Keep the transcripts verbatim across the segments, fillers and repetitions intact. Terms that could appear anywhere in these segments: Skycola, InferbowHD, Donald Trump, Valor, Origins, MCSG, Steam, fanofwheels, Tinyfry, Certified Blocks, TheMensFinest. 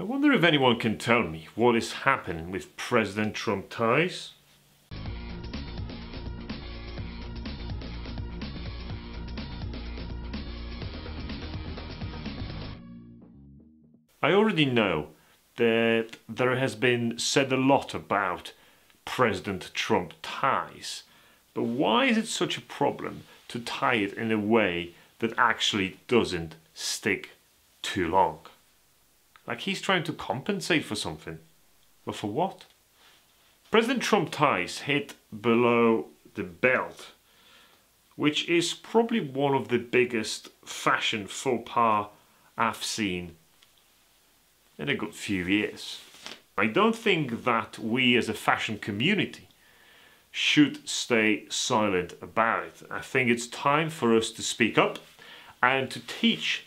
I wonder if anyone can tell me what is happening with President Trump ties. I already know that there has been said a lot about President Trump ties, but why is it such a problem to tie it in a way that actually doesn't stick too long? Like he's trying to compensate for something, but for what? President Trump ties hit below the belt, which is probably one of the biggest fashion faux pas I've seen in a good few years. I don't think that we as a fashion community should stay silent about it. I think it's time for us to speak up and to teach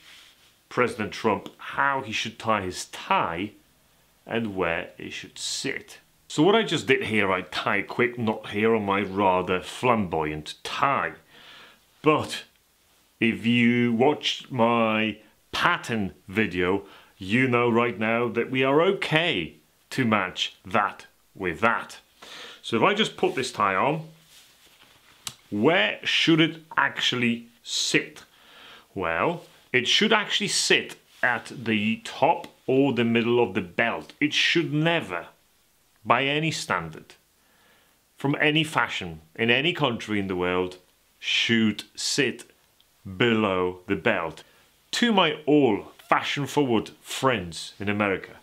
President Trump how he should tie his tie and where it should sit. So what I just did here, I tie a quick knot here on my rather flamboyant tie. But if you watched my pattern video, you know right now that we are okay to match that with that. So if I just put this tie on, where should it actually sit? Well, it should actually sit at the top or the middle of the belt. It should never, by any standard, from any fashion, in any country in the world, should sit below the belt. To my all fashion forward friends in America,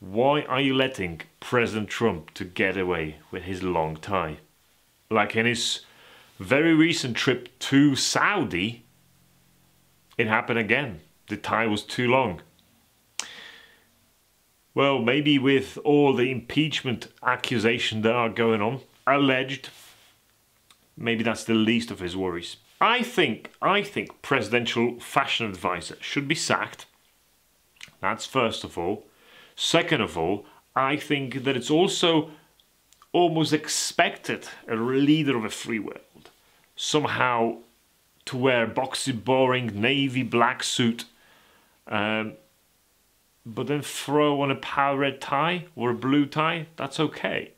why are you letting President Trump to get away with his long tie? Like in his very recent trip to Saudi, it happened again. The tie was too long. Well, maybe with all the impeachment accusations that are going on, alleged, maybe that's the least of his worries. I think, I think presidential fashion advisor should be sacked. That's first of all. Second of all, I think that it's also almost expected a leader of a free world somehow to wear a boxy, boring, navy black suit, um, but then throw on a powder red tie or a blue tie, that's okay.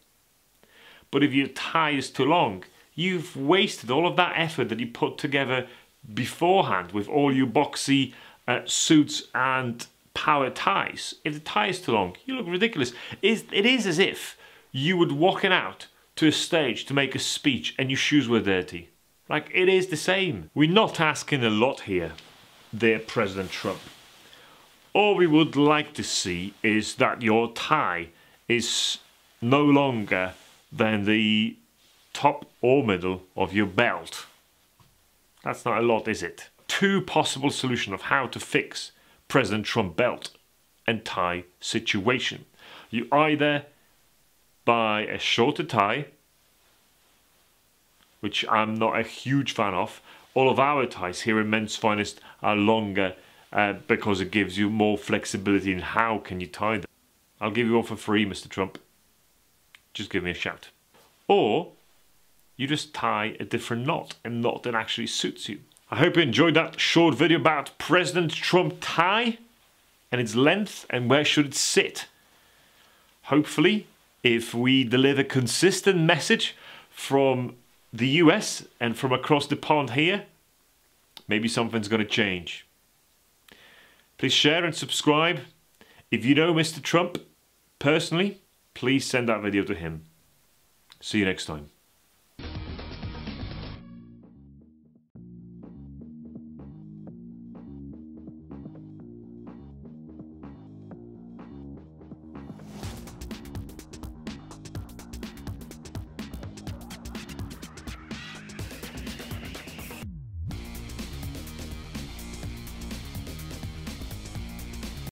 But if your tie is too long, you've wasted all of that effort that you put together beforehand with all your boxy uh, suits and power ties. If the tie is too long, you look ridiculous. It is as if you would walking out to a stage to make a speech and your shoes were dirty. Like, it is the same. We're not asking a lot here, dear President Trump. All we would like to see is that your tie is no longer than the top or middle of your belt. That's not a lot, is it? Two possible solutions of how to fix President Trump belt and tie situation. You either buy a shorter tie, which I'm not a huge fan of. All of our ties here in Men's Finest are longer uh, because it gives you more flexibility in how can you tie them. I'll give you all for free, Mister Trump. Just give me a shout. Or you just tie a different knot, a knot that actually suits you. I hope you enjoyed that short video about President Trump tie and its length and where should it sit. Hopefully, if we deliver consistent message from the U S and from across the pond here, maybe something's going to change. Please share and subscribe. If you know Mister Trump personally, please send that video to him. See you next time.